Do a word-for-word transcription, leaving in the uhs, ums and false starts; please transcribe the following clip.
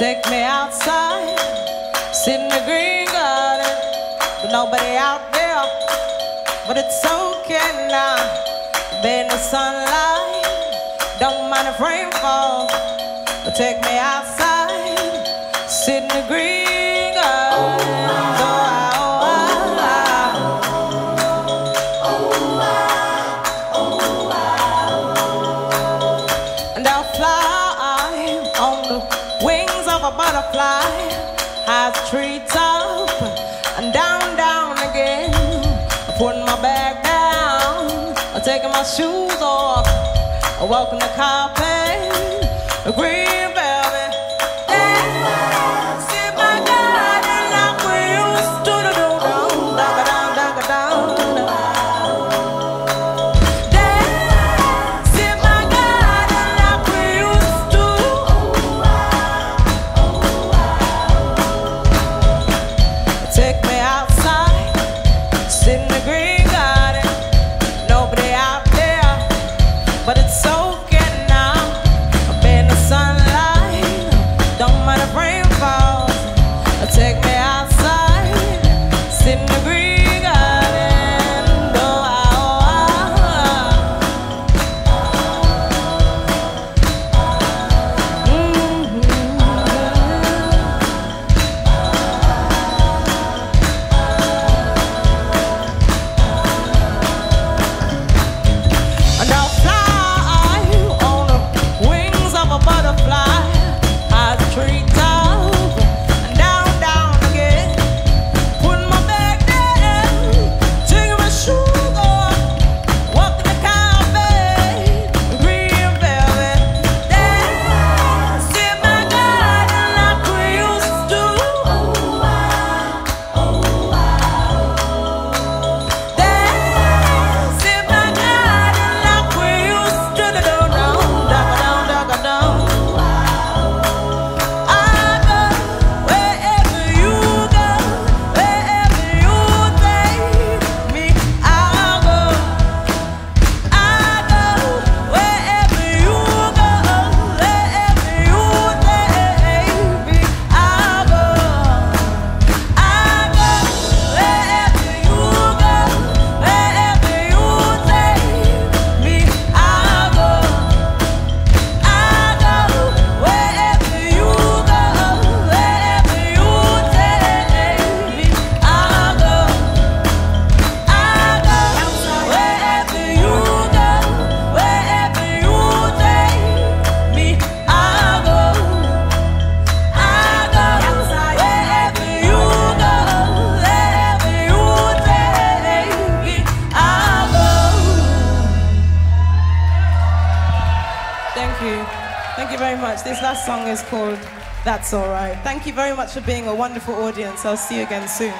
Take me outside, sit in the green garden, with nobody out there, but it's okay now. Be in the sunlight, don't mind if rain falls, but take me outside, sit in the green garden. And I'll fly on the wings of a butterfly, high treetop and down, down again. I'm putting my bag down, I'm taking my shoes off, I walk on the carpet, the green velvet. And sit my garden like we used to do. Down, down, down, down. Dance in my garden like we used to. Take me outside, sit in the green garden. Nobody out there, but it's so. Take me outside, sit in the green garden. Oh, oh, oh. Mm-hmm. And I'll fly on the wings of a butterfly, high as a treetop. Thank you. Thank you very much. This last song is called That's All Right. Thank you very much for being a wonderful audience. I'll see you again soon.